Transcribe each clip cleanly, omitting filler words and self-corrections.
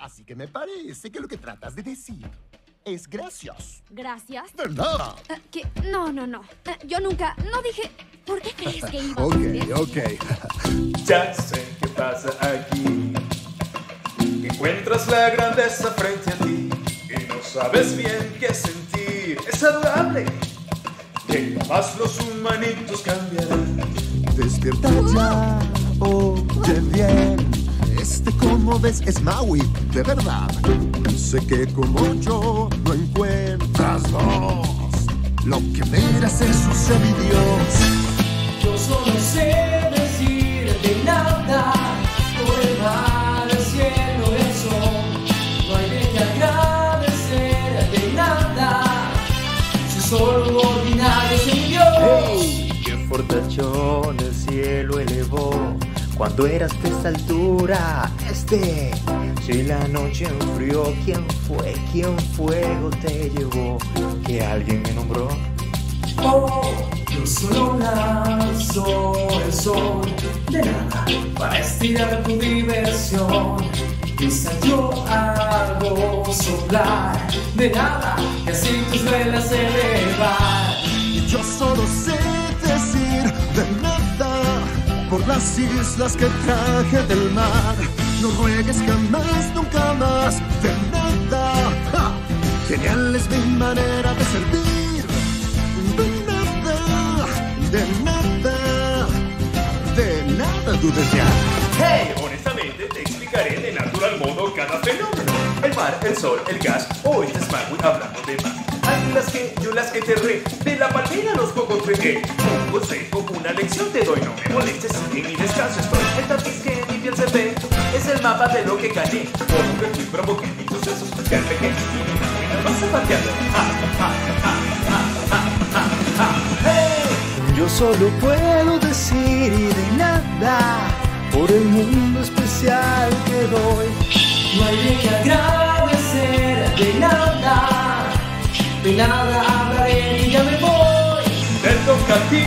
Así que me parece que lo que tratas de decir es gracias. ¿Gracias? ¡De nada! ¿Qué? No. Yo nunca... No dije... ¿Por qué crees que iba a aprender? Ok. Ya sé qué pasa aquí. Encuentras la grandeza frente a ti y no sabes bien qué sentir. Es adorable. Que jamás los humanitos cambiarán. Despierta ya, oye bien. Como ves, es Maui, de verdad. Sé que como yo no encuentras vos lo que verás en sus vídeos. Yo solo sé decir de nada. Por el mar, el cielo, el sol. No hay de qué agradecer de nada. Si solo ordinario sin Dios. Hey, ¡qué fortachón el cielo elevó! Cuando eras de esta altura, si la noche enfrió, ¿quién fue? ¿Quién fuego te llevó? ¿Que alguien me nombró? Oh, yo solo lanzo el sol, de nada, para estirar tu diversión. Quizá yo hago soplar, de nada, que así tus velas elevar. Yo solo sé decir de nada. Por las islas que traje del mar. No ruegues jamás, nunca más, de nada. ¡Ja! Genial es mi manera de servir. De nada, de nada, de nada dudes ya. Hey, honestamente te explicaré de natural modo cada fenómeno. El mar, el sol, el gas, hoy es Maui hablando de mar. Águilas que yo las que te re, de la palmera los cocos fregué. Un consejo, una lección te doy, no me molestes, en mi descanso estoy. El tapiz que en mi piel se ve, es el mapa de lo que gané. Como que fui provoqué mis sucesos, que alpegué, y una buena más zapateada. Hey, yo solo puedo decir y de nada, por el mundo especial que doy. No hay de qué agradecer de nada. De nada hablaré y ya me voy. Te toca a ti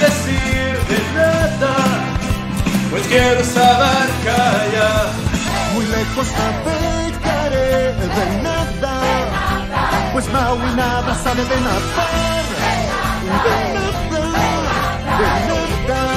decir de nada, pues quiero saber callar. Muy lejos navegaré de nada, pues Maui nada sabe de nadar. De nada, de nada.